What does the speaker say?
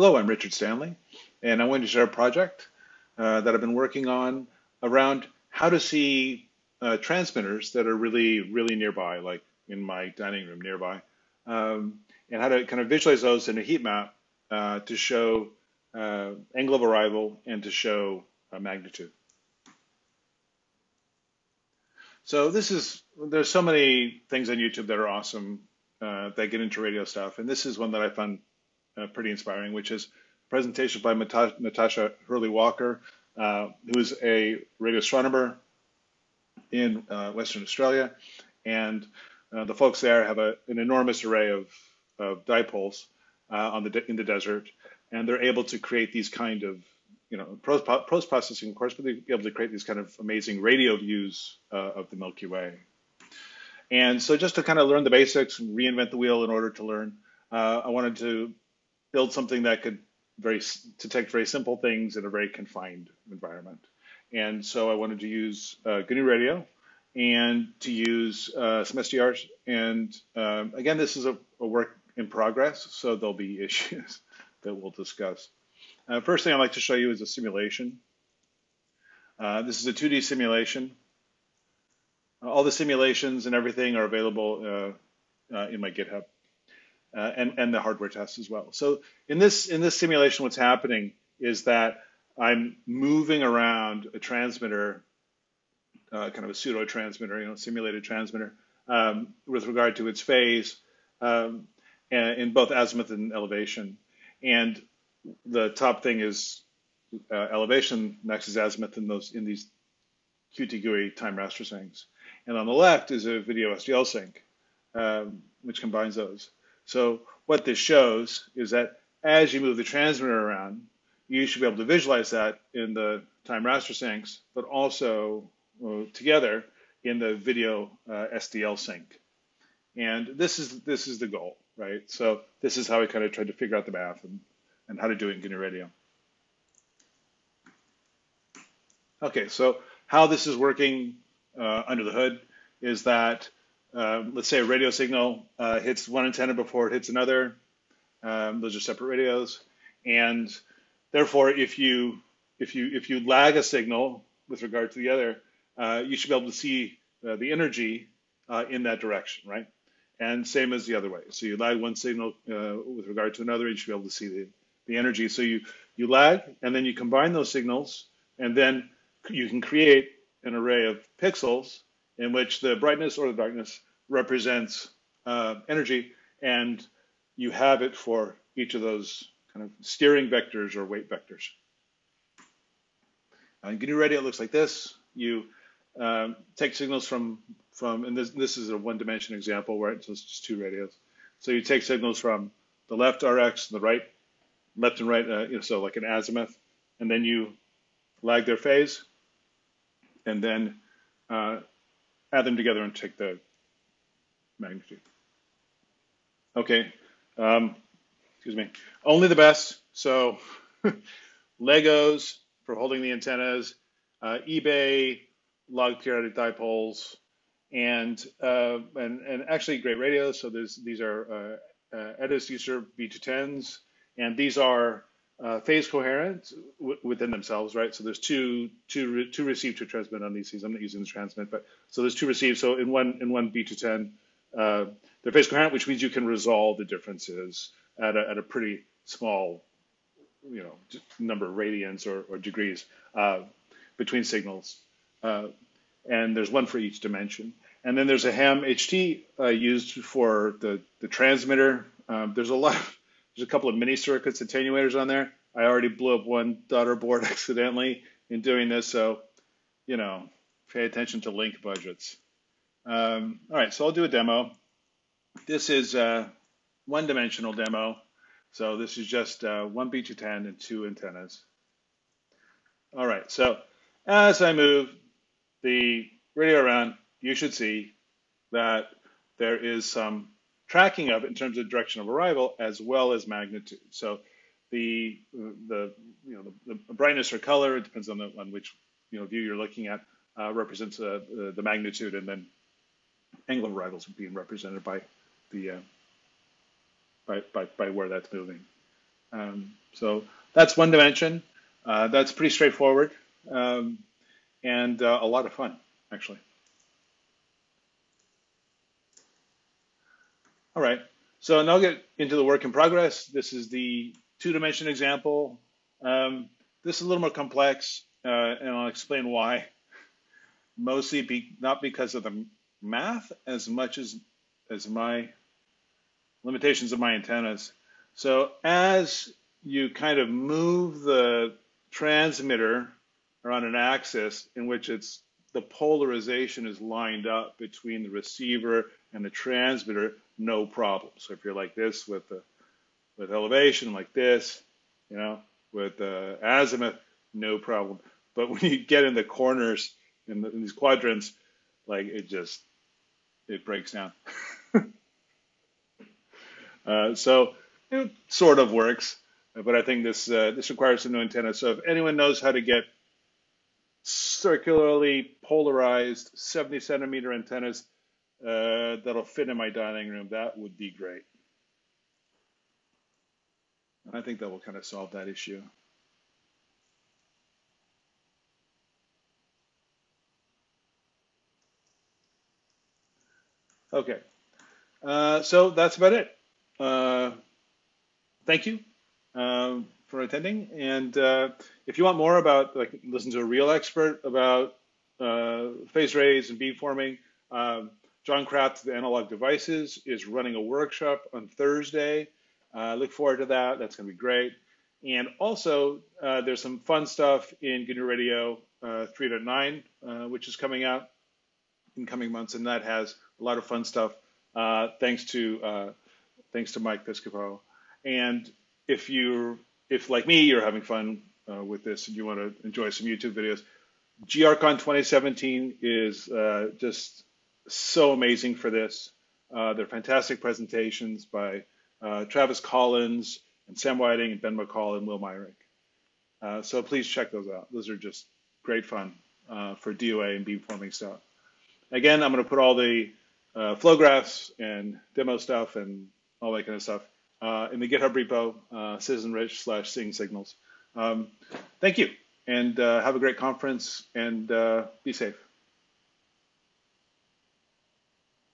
Hello, I'm Richard Stanley, and I wanted to share a project that I've been working on around how to see transmitters that are really nearby, like in my dining room nearby, and how to kind of visualize those in a heat map to show angle of arrival and to show magnitude. So there's so many things on YouTube that are awesome that get into radio stuff, and this is one that I found pretty inspiring, which is a presentation by Natasha Hurley-Walker, who is a radio astronomer in Western Australia, and the folks there have an enormous array of dipoles in the desert, and they're able to create these kind of, you know, post-processing, of course, but they're able to create these kind of amazing radio views of the Milky Way. And so just to kind of learn the basics and reinvent the wheel in order to learn, I wanted to build something that could detect very simple things in a very confined environment. And so I wanted to use GNU Radio and to use some SDRs. And again, this is a work in progress, so there'll be issues that we'll discuss. First thing I'd like to show you is a simulation. This is a 2D simulation. All the simulations and everything are available in my GitHub. And the hardware tests as well. So in this simulation, what's happening is that I'm moving around a transmitter, kind of a pseudo transmitter, you know, simulated transmitter, with regard to its phase, in both azimuth and elevation. And the top thing is elevation, next is azimuth, and in these QT GUI time raster syncs. And on the left is a video SDL sync, which combines those. So what this shows is that as you move the transmitter around, you should be able to visualize that in the time raster syncs, but also together in the video SDL sync. And this is the goal, right? So this is how I kind of tried to figure out the math and how to do it in GNU Radio. Okay, so how this is working under the hood is that let's say a radio signal hits one antenna before it hits another. Those are separate radios, and therefore, if you lag a signal with regard to the other, you should be able to see the energy in that direction, right? And same as the other way. So you lag one signal with regard to another, you should be able to see the energy. So you lag, and then you combine those signals, and then you can create an array of pixels in which the brightness or the darkness represents energy, and you have it for each of those kind of steering vectors or weight vectors. In GNU Radio, it looks like this. You take signals from and this is a one-dimension example, right? So it's just two radios. So you take signals from the left RX and the right, left and right, you know, so like an azimuth, and then you lag their phase, and then add them together and take the magnitude. Okay, excuse me. Only the best. So Legos for holding the antennas, eBay, log periodic dipoles, and actually great radios. So these are Ettus user B210s, and these are phase coherent within themselves, right? So there's two receive, two transmit on these. I'm not using the transmit, but so there's two receive. So in one B210, they're phase coherent, which means you can resolve the differences at a pretty small, you know, number of radians or degrees between signals. And there's one for each dimension. And then there's a HAM-HT used for the transmitter. There's a couple of mini circuits, attenuators on there. I already blew up one daughter board accidentally in doing this, so, you know, pay attention to link budgets. All right, so I'll do a demo. This is a one-dimensional demo. So this is just one B210 and two antennas. All right, so as I move the radio around, you should see that there is some tracking of it in terms of direction of arrival as well as magnitude. So the brightness or color, it depends on which, you know, view you're looking at, represents the magnitude, and then angle of arrivals being represented by where that's moving. So that's one dimension. That's pretty straightforward and a lot of fun, actually. All right, so now I'll get into the work in progress. This is the two-dimension example. This is a little more complex, and I'll explain why. Mostly not because of the math as much as my limitations of my antennas. So as you kind of move the transmitter around an axis in which it's the polarization is lined up between the receiver and the transmitter, no problem. So if you're like this with elevation, like this, you know, with azimuth, no problem. But when you get in the corners, in these quadrants, like it breaks down. So it sort of works, but I think this requires some new antenna. So if anyone knows how to get circularly polarized 70-centimeter antennas that'll fit in my dining room, that would be great. And I think that will kind of solve that issue. Okay, so that's about it. Thank you for attending. And if you want more about, like, listen to a real expert about phase arrays and beam forming, John Kraft, the Analog Devices, is running a workshop on Thursday. Look forward to that. That's going to be great. And also, there's some fun stuff in GNU Radio 3.9, which is coming out in coming months, and that has a lot of fun stuff. Thanks to Mike Piscopo. And if like me, you're having fun with this and you want to enjoy some YouTube videos, GRCon 2017 is just so amazing for this. They're fantastic presentations by Travis Collins and Sam Whiting and Ben McCall and Will Myrick. So please check those out. Those are just great fun for DOA and beamforming stuff. Again, I'm going to put all the flow graphs and demo stuff and all that kind of stuff in the GitHub repo, citizen-rich/seeing-signals. Thank you, and have a great conference, and be safe.